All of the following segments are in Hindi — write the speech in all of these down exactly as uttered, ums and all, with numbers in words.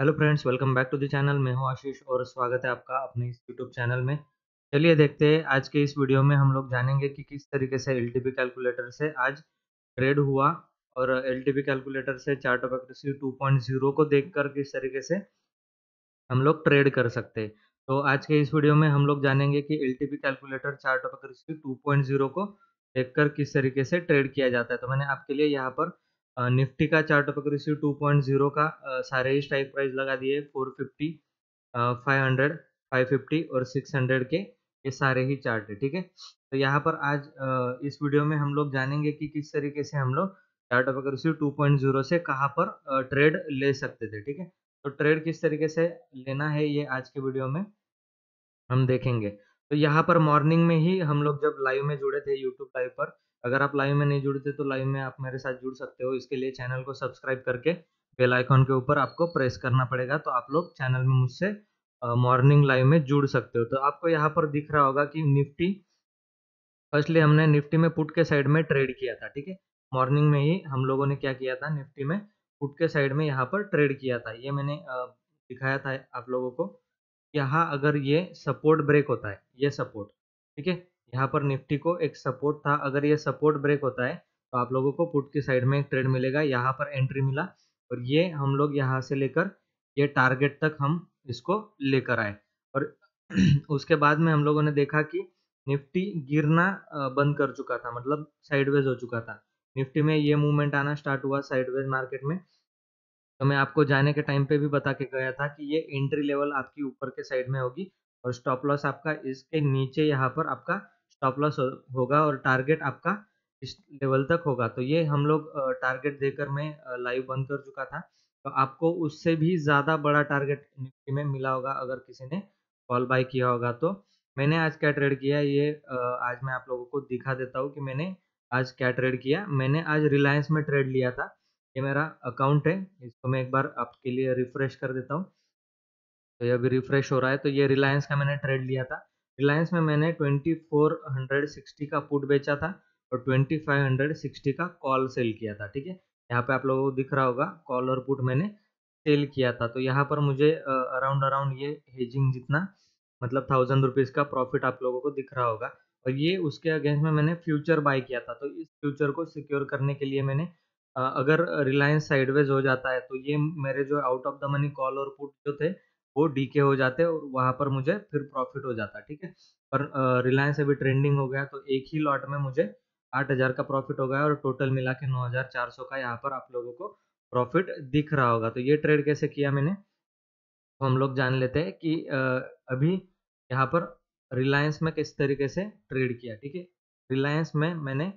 Hello friends, welcome back to the channel. मैं हूं आशीष और स्वागत है आपका अपने इस यूट्यूब चैनल में। चलिए देखते हैं, आज के इस वीडियो में हम लोग जानेंगे कि किस तरीके से एलटीपी कैलकुलेटर से आज ट्रेड हुआ और एलटीपी कैलकुलेटर से chart of accuracy two point zero को देखकर किस तरीके से हम लोग ट्रेड कर सकते हैं। तो आज के इस वीडियो में हम लोग जानेंगे कि LTP calculator chart of accuracy two point zero को देखकर किस तरीके से ट्रेड किया जाता है। तो मैंने आपके लिए यहाँ पर निफ्टी का chart of accuracy two point zero का आ, सारे ही स्ट्राइक प्राइस लगा दिए, फोर फिफ्टी, आ, फाइव हंड्रेड, फाइव फिफ्टी और सिक्स हंड्रेड के ये सारे ही चार्ट है। ठीक है, तो यहाँ पर आज आ, इस वीडियो में हम लोग जानेंगे कि किस तरीके से हम लोग chart of accuracy two point zero से कहाँ पर आ, ट्रेड ले सकते थे। ठीक है, तो ट्रेड किस तरीके से लेना है ये आज के वीडियो में हम देखेंगे। तो यहाँ पर मॉर्निंग में ही हम लोग जब लाइव में जुड़े थे यूट्यूब लाइव पर, अगर आप लाइव में नहीं जुड़ते तो लाइव में आप मेरे साथ जुड़ सकते हो। इसके लिए चैनल को सब्सक्राइब करके बेल आइकॉन के ऊपर आपको प्रेस करना पड़ेगा, तो आप लोग चैनल में मुझसे मॉर्निंग लाइव में जुड़ सकते हो। तो आपको यहाँ पर दिख रहा होगा कि निफ्टी फर्स्टली हमने निफ्टी में पुट के साइड में ट्रेड किया था। ठीक है, मॉर्निंग में ही हम लोगों ने क्या किया था, निफ्टी में पुट के साइड में यहाँ पर ट्रेड किया था। ये मैंने दिखाया था आप लोगों को। यहाँ अगर ये सपोर्ट ब्रेक होता है, ये सपोर्ट, ठीक है, यहाँ पर निफ्टी को एक सपोर्ट था, अगर ये सपोर्ट ब्रेक होता है तो आप लोगों को पुट के साइड में एक ट्रेड मिलेगा। यहाँ पर एंट्री मिला और ये हम लोग यहाँ से लेकर ये टारगेट तक हम इसको लेकर आए और उसके बाद में हम लोगों ने देखा कि निफ्टी गिरना बंद कर चुका था, मतलब साइडवेज हो चुका था। निफ्टी में ये मूवमेंट आना स्टार्ट हुआ साइडवेज मार्केट में। तो मैं आपको जाने के टाइम पे भी बता के गया था कि ये एंट्री लेवल आपकी ऊपर के साइड में होगी और स्टॉप लॉस आपका इसके नीचे, यहाँ पर आपका स्टॉप लॉस होगा और टारगेट आपका इस लेवल तक होगा। तो ये हम लोग टारगेट देकर मैं लाइव बंद कर चुका था। तो आपको उससे भी ज़्यादा बड़ा टारगेट निफ्टी में मिला होगा अगर किसी ने कॉल बाय किया होगा। तो मैंने आज क्या ट्रेड किया ये आज मैं आप लोगों को दिखा देता हूँ कि मैंने आज क्या ट्रेड किया। मैंने आज रिलायंस में ट्रेड लिया था। ये मेरा अकाउंट है, इसको मैं एक बार आपके लिए रिफ्रेश कर देता हूँ। तो ये अभी रिफ्रेश हो रहा है। तो ये रिलायंस का मैंने ट्रेड लिया था। रिलायंस में मैंने ट्वेंटी फोर सिक्सटी का पुट बेचा था और ट्वेंटी फाइव सिक्सटी का कॉल सेल किया था। ठीक है, यहाँ पे आप लोगों को दिख रहा होगा कॉल और पुट मैंने सेल किया था। तो यहाँ पर मुझे अराउंड अराउंड ये हेजिंग जितना, मतलब थाउजेंड रुपीज़ का प्रॉफिट आप लोगों को दिख रहा होगा। और ये उसके अगेंस्ट में मैंने फ्यूचर बाय किया था। तो इस फ्यूचर को सिक्योर करने के लिए मैंने, अगर रिलायंस साइडवेज हो जाता है तो ये मेरे जो out of the money call और पुट जो थे वो डीके हो जाते और वहाँ पर मुझे फिर प्रॉफिट हो जाता। ठीक है, पर रिलायंस अभी ट्रेंडिंग हो गया तो एक ही लॉट में मुझे आठ हज़ार का प्रॉफिट हो गया और टोटल मिला के नौ हज़ार चार सौ का यहाँ पर आप लोगों को प्रॉफिट दिख रहा होगा। तो ये ट्रेड कैसे किया मैंने, तो हम लोग जान लेते हैं कि अभी यहाँ पर रिलायंस में किस तरीके से ट्रेड किया। ठीक है, रिलायंस में मैंने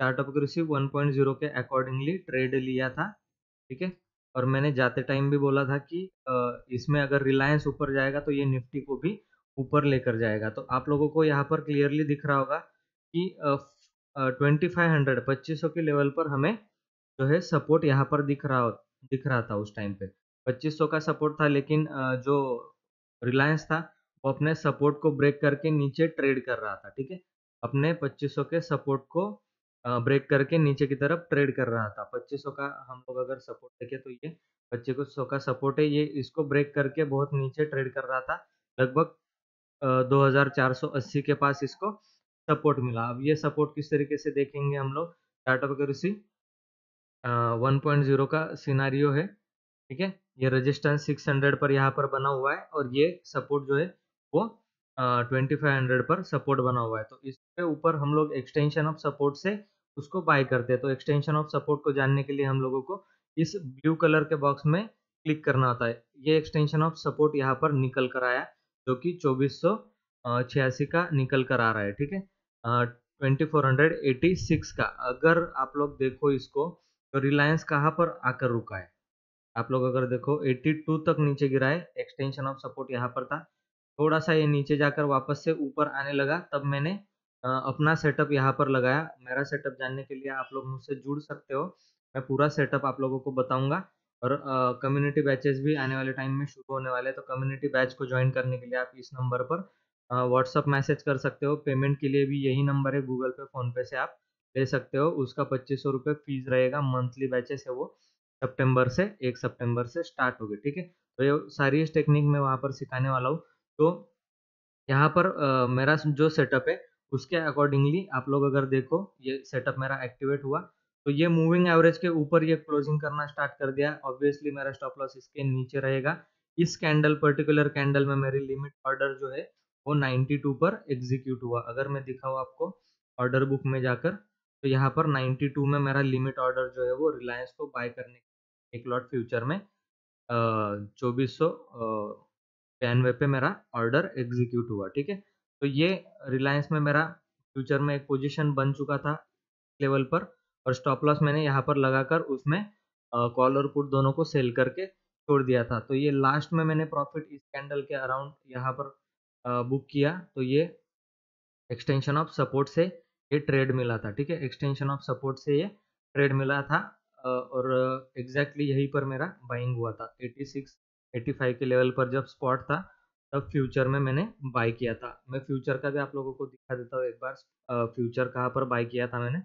chart of accuracy one point zero के अकॉर्डिंगली ट्रेड लिया था। ठीक है, और मैंने जाते टाइम भी बोला था कि इसमें अगर रिलायंस ऊपर जाएगा तो ये निफ्टी को भी ऊपर लेकर जाएगा। तो आप लोगों को यहाँ पर क्लियरली दिख रहा होगा कि ट्वेंटी फाइव हंड्रेड पच्चीस सौ के लेवल पर हमें जो है सपोर्ट यहाँ पर दिख रहा दिख रहा था। उस टाइम पे पच्चीस सौ का सपोर्ट था, लेकिन जो रिलायंस था वो अपने सपोर्ट को ब्रेक करके नीचे ट्रेड कर रहा था। ठीक है, अपने पच्चीस सौ के सपोर्ट को ब्रेक करके नीचे की तरफ ट्रेड कर रहा था। पच्चीस सौ का हम लोग अगर सपोर्ट देखें तो ये पच्चीस सौ का सपोर्ट है, ये इसको ब्रेक करके बहुत नीचे ट्रेड कर रहा था। लगभग दो हज़ार चार सौ अस्सी के पास इसको सपोर्ट मिला। अब ये सपोर्ट किस तरीके से देखेंगे हम लोग, chart of accuracy one point zero का सिनारियो है। ठीक है, ये रेजिस्टेंस सिक्स हंड्रेड पर यहाँ पर बना हुआ है और ये सपोर्ट जो है वो ट्वेंटी फाइव हंड्रेड पर सपोर्ट बना हुआ है। तो इसके ऊपर हम लोग एक्सटेंशन ऑफ सपोर्ट से उसको बाय करते हैं। तो एक्सटेंशन ऑफ सपोर्ट को जानने के लिए हम लोगों को इस ब्लू कलर के बॉक्स में क्लिक करना होता है। ये एक्सटेंशन ऑफ सपोर्ट यहाँ पर निकल कर आया जो कि चौबीस सौ छियासी का निकल कर आ रहा है। ठीक है, ट्वेंटी फोर एटी सिक्स का। अगर आप लोग देखो इसको तो रिलायंस कहाँ पर आकर रुका है, आप लोग अगर देखो एटी टू तक नीचे गिरा है। एक्सटेंशन ऑफ सपोर्ट यहाँ पर था, थोड़ा सा ये नीचे जाकर वापस से ऊपर आने लगा, तब मैंने अपना सेटअप यहाँ पर लगाया। मेरा सेटअप जानने के लिए आप लोग मुझसे जुड़ सकते हो, मैं पूरा सेटअप आप लोगों को बताऊंगा। और कम्युनिटी बैचेस भी आने वाले टाइम में शुरू होने वाले, तो कम्युनिटी बैच को ज्वाइन करने के लिए आप इस नंबर पर व्हाट्सअप मैसेज कर सकते हो। पेमेंट के लिए भी यही नंबर है, गूगल पे, फ़ोनपे से आप ले सकते हो। उसका पच्चीस सौ रुपये फीस रहेगा। मंथली बैचेस है वो सितंबर से, एक सितंबर से स्टार्ट होगी। ठीक है, तो ये सारी इस टेक्निक में वहाँ पर सिखाने वाला हूँ। तो यहाँ पर आ, मेरा जो सेटअप है उसके अकॉर्डिंगली आप लोग अगर देखो ये सेटअप मेरा एक्टिवेट हुआ, तो ये मूविंग एवरेज के ऊपर ये क्लोजिंग करना स्टार्ट कर दिया। ऑब्वियसली मेरा स्टॉप लॉस इसके नीचे रहेगा। इस कैंडल पर्टिकुलर कैंडल में मेरी लिमिट ऑर्डर जो है वो नाइन्टी टू पर एग्जीक्यूट हुआ। अगर मैं दिखाऊँ आपको ऑर्डर बुक में जाकर, तो यहाँ पर नाइन्टी टू में मेरा लिमिट ऑर्डर जो है वो रिलायंस को बाय करने के एक लॉट फ्यूचर में चौबीस सौ बयानवे पे मेरा ऑर्डर एग्जीक्यूट हुआ। ठीक है, तो ये रिलायंस में मेरा फ्यूचर में एक पोजीशन बन चुका था लेवल पर, और स्टॉप लॉस मैंने यहाँ पर लगाकर उसमें कॉल और पुट दोनों को सेल करके छोड़ दिया था। तो ये लास्ट में मैंने प्रॉफिट इस कैंडल के अराउंड यहाँ पर बुक किया, तो ये एक्सटेंशन ऑफ सपोर्ट से ये ट्रेड मिला था। ठीक है, एक्सटेंशन ऑफ सपोर्ट से ये ट्रेड मिला था और एग्जैक्टली exactly यहीं पर मेरा बाइंग हुआ था। छियासी, पचासी के लेवल पर जब स्पॉट था तब फ्यूचर में मैंने बाई किया था। मैं फ्यूचर का भी आप लोगों को दिखा देता हूँ एक बार, फ्यूचर कहाँ पर बाई किया था मैंने।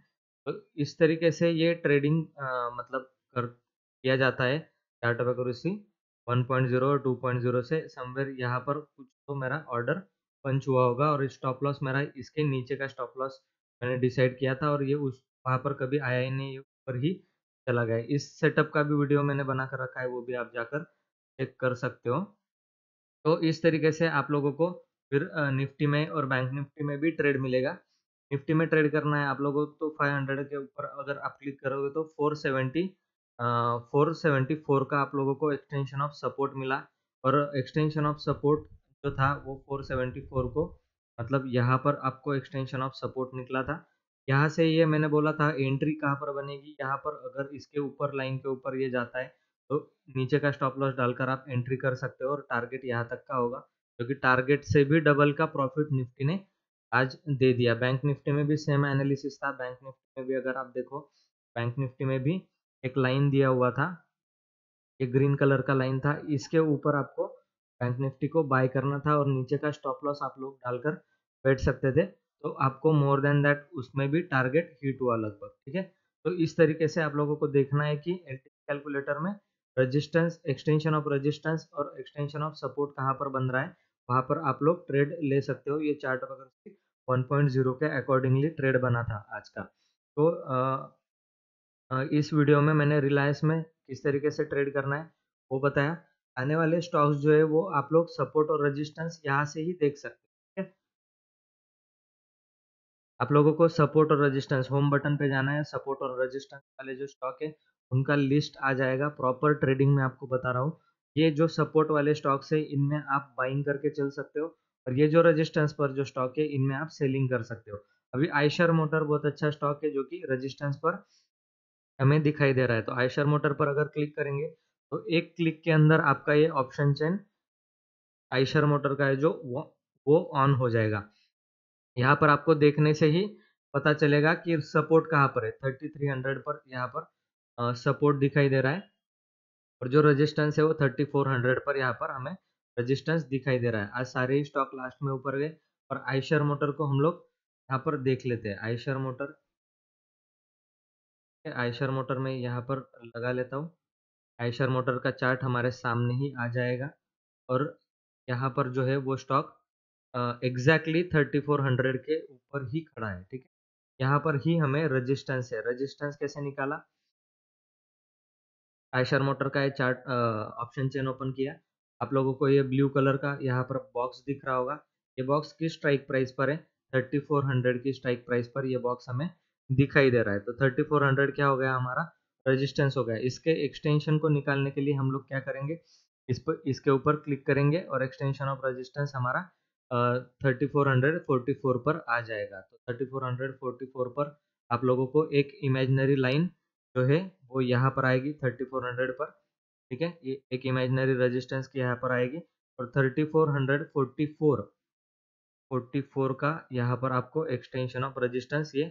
तो इस तरीके से ये ट्रेडिंग आ, मतलब कर किया जाता है chart of accuracy one point zero और टू पॉइंट ज़ीरो से। समवेयर यहाँ पर कुछ तो मेरा ऑर्डर पंच हुआ होगा, और स्टॉप लॉस मेरा इसके नीचे का स्टॉप लॉस मैंने डिसाइड किया था, और ये उस वहाँ पर कभी आया ही नहीं, ऊपर ही चला गया। इस सेटअप का भी वीडियो मैंने बना कर रखा है, वो भी आप जाकर चेक कर सकते हो। तो इस तरीके से आप लोगों को फिर निफ्टी में और बैंक निफ्टी में भी ट्रेड मिलेगा। निफ्टी में ट्रेड करना है आप लोगों को तो फाइव हंड्रेड के ऊपर अगर आप क्लिक करोगे तो four seventy four seventy four का आप लोगों को एक्सटेंशन ऑफ सपोर्ट मिला, और एक्सटेंशन ऑफ सपोर्ट जो था वो फोर सेवेंटी फोर को मतलब यहाँ पर आपको एक्सटेंशन ऑफ सपोर्ट निकला था। यहाँ से ये मैंने बोला था एंट्री कहाँ पर बनेगी, यहाँ पर अगर इसके ऊपर लाइन के ऊपर ये जाता है तो नीचे का स्टॉप लॉस डालकर आप एंट्री कर सकते हो, और टारगेट यहाँ तक का होगा, क्योंकि टारगेट से भी डबल का प्रॉफिट निफ्टी ने आज दे दिया। बैंक निफ्टी में भी सेम एनालिसिस था। बैंक निफ्टी में भी अगर आप देखो, बैंक निफ्टी में भी एक लाइन दिया हुआ था, ये ग्रीन कलर का लाइन था, इसके ऊपर आपको बैंक निफ्टी को बाय करना था और नीचे का स्टॉप लॉस आप लोग डालकर बैठ सकते थे, तो आपको मोर देन दैट उसमें भी टारगेट हिट हुआ लगभग। ठीक है, तो इस तरीके से आप लोगों को देखना है कि एलटीपी कैलकुलेटर में रेजिस्टेंस, एक्सटेंशन ऑफ रेजिस्टेंस और एक्सटेंशन ऑफ सपोर्ट कहाँ पर बन रहा है, वहाँ पर आप लोग ट्रेड ले सकते हो। ये chart of accuracy one point zero के अकॉर्डिंगली ट्रेड बना था आज का। तो आ, इस वीडियो में मैंने रिलायंस में किस तरीके से ट्रेड करना है वो बताया। आने वाले स्टॉक्स जो है वो आप लोग सपोर्ट और रेजिस्टेंस यहाँ से ही देख सकते हैं। आप लोगों को सपोर्ट और रेजिस्टेंस होम बटन पे जाना है, सपोर्ट और रेजिस्टेंस वाले जो स्टॉक है उनका लिस्ट आ जाएगा। प्रॉपर ट्रेडिंग में आपको बता रहा हूँ, ये जो सपोर्ट वाले स्टॉक्स है इनमें आप बाइंग करके चल सकते हो, और ये जो रेजिस्टेंस पर जो स्टॉक है इनमें आप सेलिंग कर सकते हो। अभी आयशर मोटर बहुत अच्छा स्टॉक है जो कि रेजिस्टेंस पर हमें दिखाई दे रहा है, तो आयशर मोटर पर अगर क्लिक करेंगे तो एक क्लिक के अंदर आपका ये ऑप्शन चेन आयशर मोटर का है जो वो वो ऑन हो जाएगा। यहाँ पर आपको देखने से ही पता चलेगा कि सपोर्ट कहाँ पर है। थर्टी थ्री हंड्रेड पर यहाँ पर सपोर्ट दिखाई दे रहा है, और जो रेजिस्टेंस है वो थर्टी फोर हंड्रेड पर यहाँ पर हमें रेजिस्टेंस दिखाई दे रहा है। आज सारे ही स्टॉक लास्ट में ऊपर गए, और आयशर मोटर को हम लोग यहाँ पर देख लेते हैं। आयशर मोटर आयशर मोटर में यहाँ पर लगा लेता हूँ। आयशर मोटर का चार्ट हमारे सामने ही आ जाएगा, और यहाँ पर जो है वो stock exactly thirty four hundred के ऊपर ही खड़ा है। ठीक है, यहाँ पर ही हमें रेजिस्टेंस है। रेजिस्टेंस कैसे निकाला? आयशर मोटर का ये चार्ट ऑप्शन चेन ओपन किया, आप लोगों को ये ब्लू कलर का यहाँ पर बॉक्स दिख रहा होगा। ये बॉक्स किस स्ट्राइक प्राइस पर है? थर्टी फोर हंड्रेड की स्ट्राइक प्राइस पर ये बॉक्स हमें दिखाई दे रहा है। तो थर्टी फोर हंड्रेड क्या हो गया? हमारा रेजिस्टेंस हो गया। इसके एक्सटेंशन को निकालने के लिए हम लोग क्या करेंगे, इस पर इसके ऊपर क्लिक करेंगे, और एक्सटेंशन ऑफ रेजिस्टेंस हमारा thirty four hundred forty four पर आ जाएगा। तो thirty four hundred forty four पर आप लोगों को एक इमेजिनरी लाइन जो है वो यहाँ पर आएगी थर्टी फोर हंड्रेड पर। ठीक है, ये एक इमेजिनरी रेजिस्टेंस की यहाँ पर आएगी, और thirty four hundred forty four का यहाँ पर आपको एक्सटेंशन ऑफ रेजिस्टेंस, ये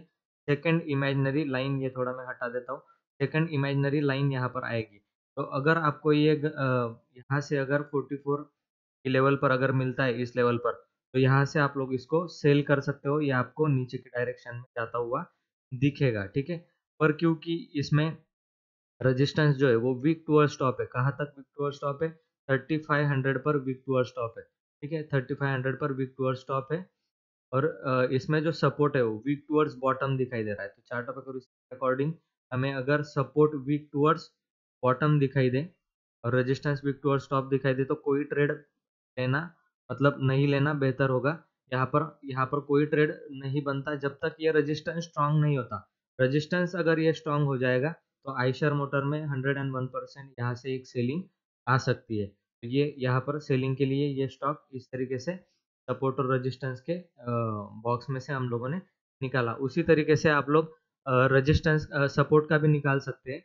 सेकेंड इमेजनरी लाइन, ये थोड़ा मैं हटा देता हूँ, सेकेंड इमेजनरी लाइन यहाँ पर आएगी। तो अगर आपको ये यहाँ से अगर फोर्टी फोर के लेवल पर अगर मिलता है इस लेवल पर, तो यहाँ से आप लोग इसको सेल कर सकते हो, या आपको नीचे के डायरेक्शन में जाता हुआ दिखेगा। ठीक है, पर क्योंकि इसमें रेजिस्टेंस जो है वो वीक टूअर्ड स्टॉप है। कहाँ तक वीक टूअर्ड स्टॉप है? थर्टी फाइव हंड्रेड पर वीक टूअर स्टॉप है, ठीक है, थर्टी फाइव हंड्रेड पर वीक टूअर स्टॉप है और इसमें जो सपोर्ट है वो वीक टूअर्ड्स बॉटम दिखाई दे रहा है। तो चार्ट ऑफ एक्ट्रेसी के अकॉर्डिंग हमें अगर सपोर्ट वीक टूअर्ड्स बॉटम दिखाई दे और रेजिस्टेंस वीक टूअर्ड्स टॉप दिखाई दे तो कोई ट्रेड लेना मतलब नहीं लेना बेहतर होगा। यहाँ पर यहाँ पर कोई ट्रेड नहीं बनता जब तक ये रेजिस्टेंस स्ट्रांग नहीं होता। रेजिस्टेंस अगर ये स्ट्रांग हो जाएगा तो आयशर मोटर में हंड्रेड एंड वन परसेंट यहाँ से एक सेलिंग आ सकती है। तो ये यहाँ पर सेलिंग के लिए ये स्टॉक इस तरीके से सपोर्ट और रेजिस्टेंस के बॉक्स में से हम लोगों ने निकाला। उसी तरीके से आप लोग रेजिस्टेंस सपोर्ट का भी निकाल सकते हैं,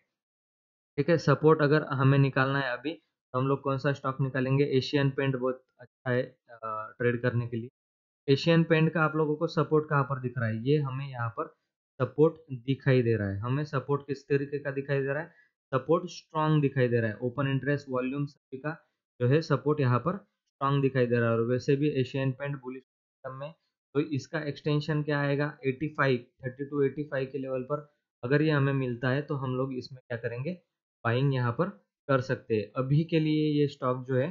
ठीक है। सपोर्ट अगर हमें निकालना है अभी तो हम लोग कौन सा स्टॉक निकालेंगे, एशियन पेंट बहुत अच्छा है ट्रेड करने के लिए। एशियन पेंट का आप लोगों को सपोर्ट कहाँ पर दिख रहा है, ये हमें यहाँ पर सपोर्ट दिखाई दे रहा है। हमें सपोर्ट किस तरीके का दिखाई दे रहा है, सपोर्ट स्ट्रांग दिखाई दे रहा है। ओपन इंटरेस्ट वॉल्यूम सभी का जो है सपोर्ट यहाँ पर स्ट्रांग दिखाई दे रहा है। और वैसे भी एशियन पेंट बुलिश में तो इसका एक्सटेंशन क्या आएगा, eighty five thirty two eighty five के लेवल पर अगर ये हमें मिलता है तो हम लोग इसमें क्या करेंगे, बाइंग यहाँ पर कर सकते हैं। अभी के लिए ये स्टॉक जो है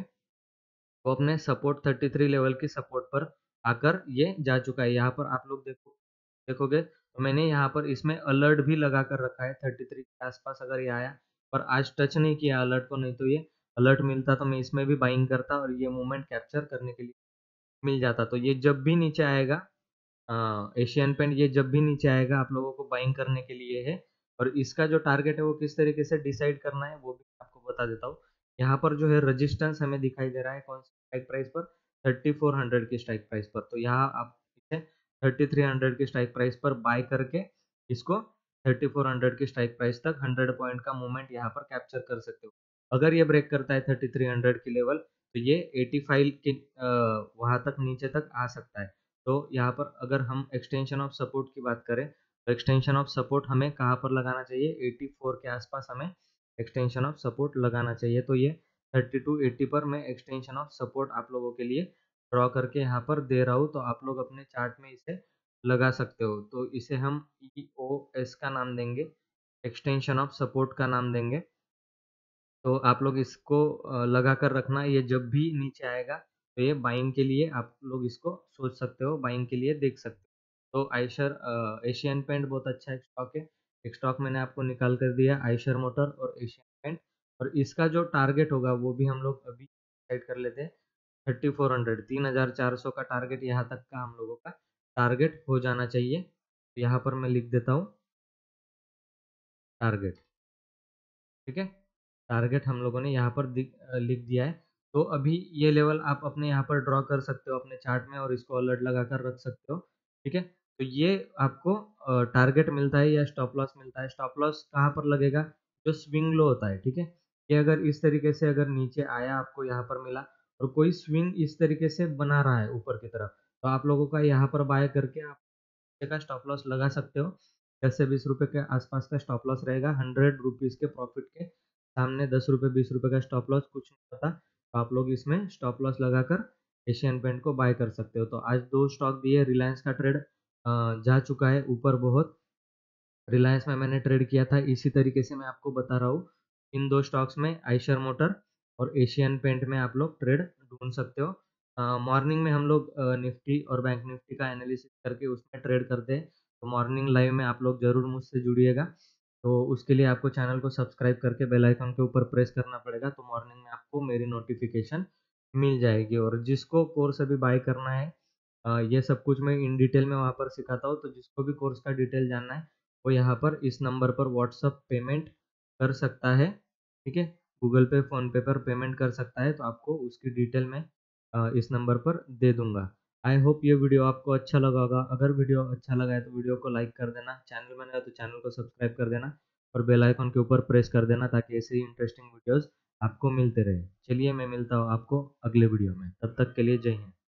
वो अपने सपोर्ट थर्टी थ्री लेवल की सपोर्ट पर आकर ये जा चुका है। यहाँ पर आप लोग देखो देखोगे तो मैंने यहाँ पर इसमें अलर्ट भी लगा कर रखा है, थर्टी थ्री के आसपास अगर ये आया पर आज टच नहीं किया अलर्ट को, नहीं तो ये अलर्ट मिलता तो मैं इसमें भी बाइंग करता और ये मूवमेंट कैप्चर करने के लिए मिल जाता। तो ये जब भी नीचे आएगा एशियन पेंट, ये जब भी नीचे आएगा आप लोगों को बाइंग करने के लिए है। और इसका जो टारगेट है वो किस तरीके से डिसाइड करना है वो भी आपको बता देता हूँ। यहाँ पर जो है रेजिस्टेंस हमें दिखाई दे रहा है कौन सी स्ट्राइक प्राइस पर, थर्टी फोर हंड्रेड की स्ट्राइक प्राइस पर। तो यहाँ आप इसे थर्टी थ्री हंड्रेड की स्ट्राइक प्राइस पर बाय करके इसको थर्टी फोर हंड्रेड की स्ट्राइक प्राइस तक हंड्रेड पॉइंट का मूवमेंट यहाँ पर कैप्चर कर सकते हो। अगर ये ब्रेक करता है थर्टी थ्री हंड्रेड की लेवल तो ये एटी फाइव के वहाँ तक नीचे तक आ सकता है। तो यहाँ पर अगर हम एक्सटेंशन ऑफ सपोर्ट की बात करें तो एक्सटेंशन ऑफ सपोर्ट हमें कहाँ पर लगाना चाहिए, एटी फोर के आसपास हमें एक्सटेंशन ऑफ सपोर्ट लगाना चाहिए। तो ये थर्टी टू एटी पर मैं एक्सटेंशन ऑफ सपोर्ट आप लोगों के लिए ड्रॉ करके यहाँ पर दे रहा हूँ। तो आप लोग अपने चार्ट में इसे लगा सकते हो। तो इसे हम ई ओ एस का नाम देंगे, एक्सटेंशन ऑफ सपोर्ट का नाम देंगे। तो आप लोग इसको लगा कर रखना, ये जब भी नीचे आएगा तो ये बाइंग के लिए आप लोग इसको सोच सकते हो, बाइंग के लिए देख सकते हो। तो आयशर एशियन पेंट बहुत अच्छा एक स्टॉक है, एक स्टॉक मैंने आपको निकाल कर दिया आयशर मोटर और एशियन पेंट। और इसका जो टारगेट होगा वो भी हम लोग अभी डिसाइड कर लेते हैं, थर्टी फोर हंड्रेड तीन हजार चार सौ का टारगेट यहाँ तक का हम लोगों का टारगेट हो जाना चाहिए। तो यहाँ पर मैं लिख देता हूँ टारगेट, ठीक है, टारगेट हम लोगों ने यहाँ पर लिख दिया है। तो अभी ये लेवल आप अपने यहाँ पर ड्रॉ कर सकते हो अपने चार्ट में और इसको अलर्ट लगा कर रख सकते हो, ठीक है। तो ये आपको टारगेट मिलता है या स्टॉप लॉस मिलता है। स्टॉप लॉस कहाँ पर लगेगा, जो स्विंग लो होता है, ठीक है। ये अगर इस तरीके से अगर नीचे आया आपको यहाँ पर मिला और कोई स्विंग इस तरीके से बना रहा है ऊपर की तरफ तो आप लोगों का यहाँ पर बाय करके आप का स्टॉप लॉस लगा सकते हो। दस से बीस रुपये के आसपास का स्टॉप लॉस रहेगा, हंड्रेड रुपीज़ के प्रॉफिट के सामने दस रुपये बीस रुपये का स्टॉप लॉस, कुछ नहीं पता। तो आप लोग इसमें स्टॉप लॉस लगाकर एशियन पेंट को बाय कर सकते हो। तो आज दो स्टॉक दिए, रिलायंस का ट्रेड जा चुका है ऊपर बहुत, रिलायंस में मैंने ट्रेड किया था। इसी तरीके से मैं आपको बता रहा हूँ इन दो स्टॉक्स में, आयशर मोटर और एशियन पेंट में आप लोग ट्रेड ढूंढ सकते हो। मॉर्निंग में हम लोग निफ्टी और बैंक निफ्टी का एनालिसिस करके उसमें ट्रेड करते हैं, तो मॉर्निंग लाइव में आप लोग जरूर मुझसे जुड़िएगा। तो उसके लिए आपको चैनल को सब्सक्राइब करके बेल आइकन के ऊपर प्रेस करना पड़ेगा, तो मॉर्निंग में आपको मेरी नोटिफिकेशन मिल जाएगी। और जिसको कोर्स अभी बाय करना है ये सब कुछ मैं इन डिटेल में वहाँ पर सिखाता हूँ, तो जिसको भी कोर्स का डिटेल जानना है वो यहाँ पर इस नंबर पर व्हाट्सअप पेमेंट कर सकता है, ठीक है, गूगल पे फ़ोनपे पर पेमेंट कर सकता है। तो आपको उसकी डिटेल मैं इस नंबर पर दे दूँगा। आई होप ये वीडियो आपको अच्छा लगा होगा। अगर वीडियो अच्छा लगा है तो वीडियो को लाइक कर देना, चैनल में नया तो चैनल को सब्सक्राइब कर देना और बेल आइकन के ऊपर प्रेस कर देना ताकि ऐसे ही इंटरेस्टिंग वीडियोस आपको मिलते रहे। चलिए मैं मिलता हूँ आपको अगले वीडियो में, तब तक के लिए जय हिंद।